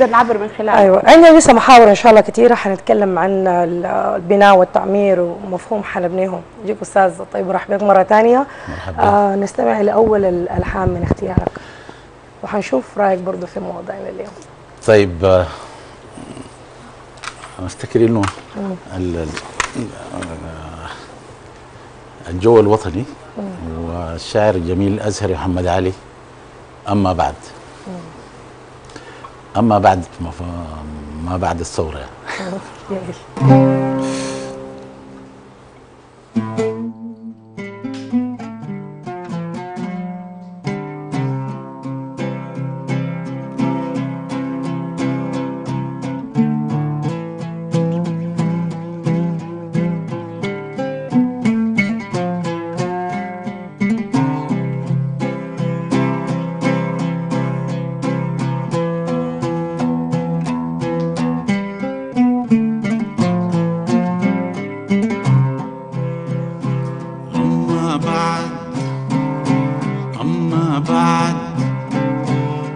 نقدر نعبر من خلالها. ايوه عندنا لسه محاور ان شاء الله كثيره حنتكلم عن البناء والتعمير ومفهوم حنبنيهم. جيب استاذ طيب مرحبا بك مره ثانيه. نستمع لاول الالحان من اختيارك وحنشوف رايك برضه في موضوعنا اليوم. طيب افتكر انه الجو الوطني والشاعر الجميل الازهري محمد علي اما بعد. اما بعد ما بعد الثوره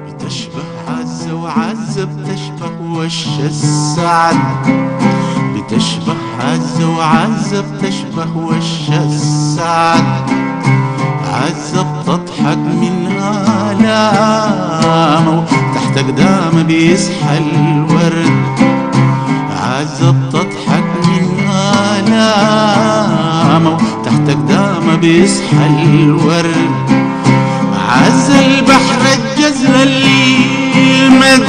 بتشبه عز وعز بتشبه وش السعد عزة بتضحك منها لامه تحت قدامه بيزحل الورد عزة بتضحك منها لامه تحت قدامه بيزحل الورد عز البحر الجزر المد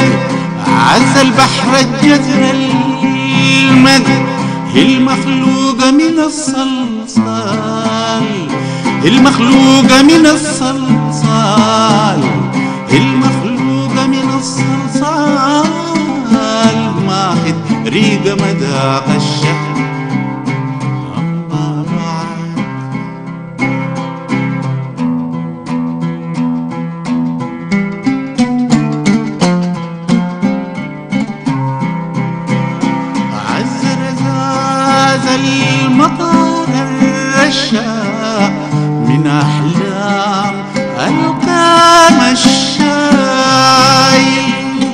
عز البحر الجزر المد المخلوقة من الصلصال المخلوقة من الصلصال المخلوقة من الصلصال ماخد ريقة مذاق الشهد. المطار الرشاق من أحلام القام الشايل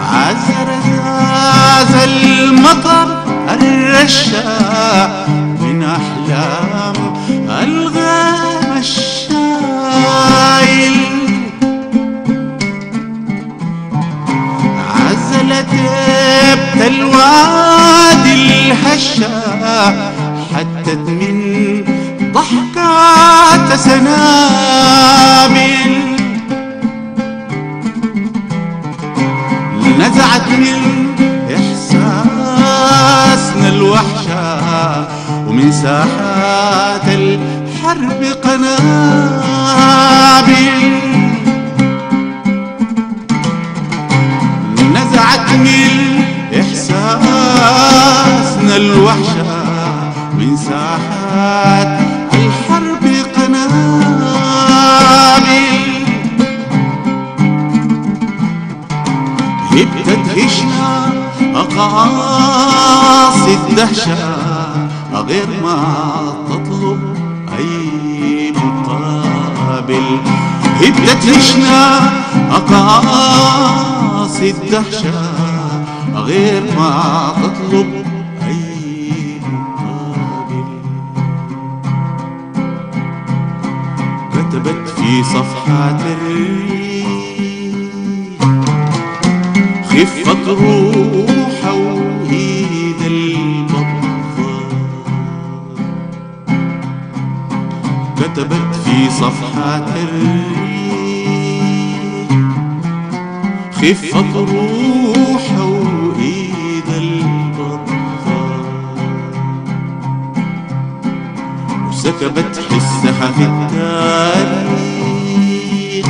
عز رزاز المطر الرشاق من أحلام الغام الشايل عزلت الوادي الهشة حتت من ضحكات سنابل نزعت من إحساسنا الوحشة ومن ساحات الحرب قنابل نزعت من إحساسنا الوحشة من ساحات الحرب قنابل بتدهشنا أقاصي الدهشة غير ما تطلب أي مقابل بتدهشنا أقاصي الدهشة غير ما تطلب أي مقابل كتبت في صفحات الريح خفت روحها وإيد البطة كتبت في صفحات الريح خفت روحها سكبت حسها في التاريخ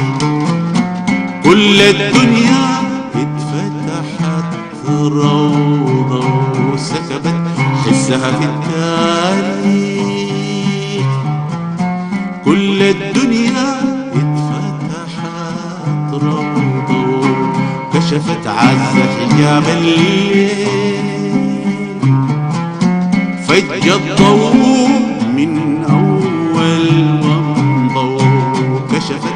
كل الدنيا اتفتحت روضة وسكبت حسها في التاريخ كل الدنيا اتفتحت روضة كشفت عزة حجاب الليل فجت ضوء من أول ومضى وكشفت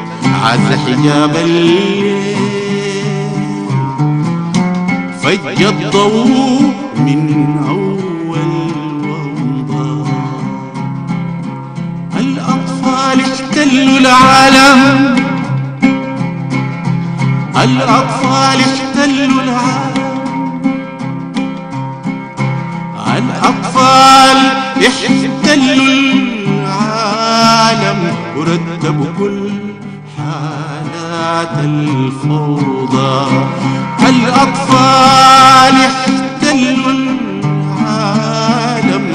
عز حجاب الليل فج الضوء من أول ومضى. الأطفال احتلوا العالم، الأطفال احتلوا العالم، الأطفال احتلوا العالم ورتبوا كل حالات الفوضى. الأطفال احتلوا العالم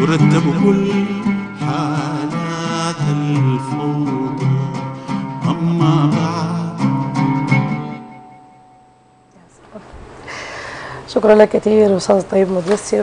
ورتبوا كل حالات الفوضى. أما بعد. شكرا لك كثير أستاذ الطيب مدثر.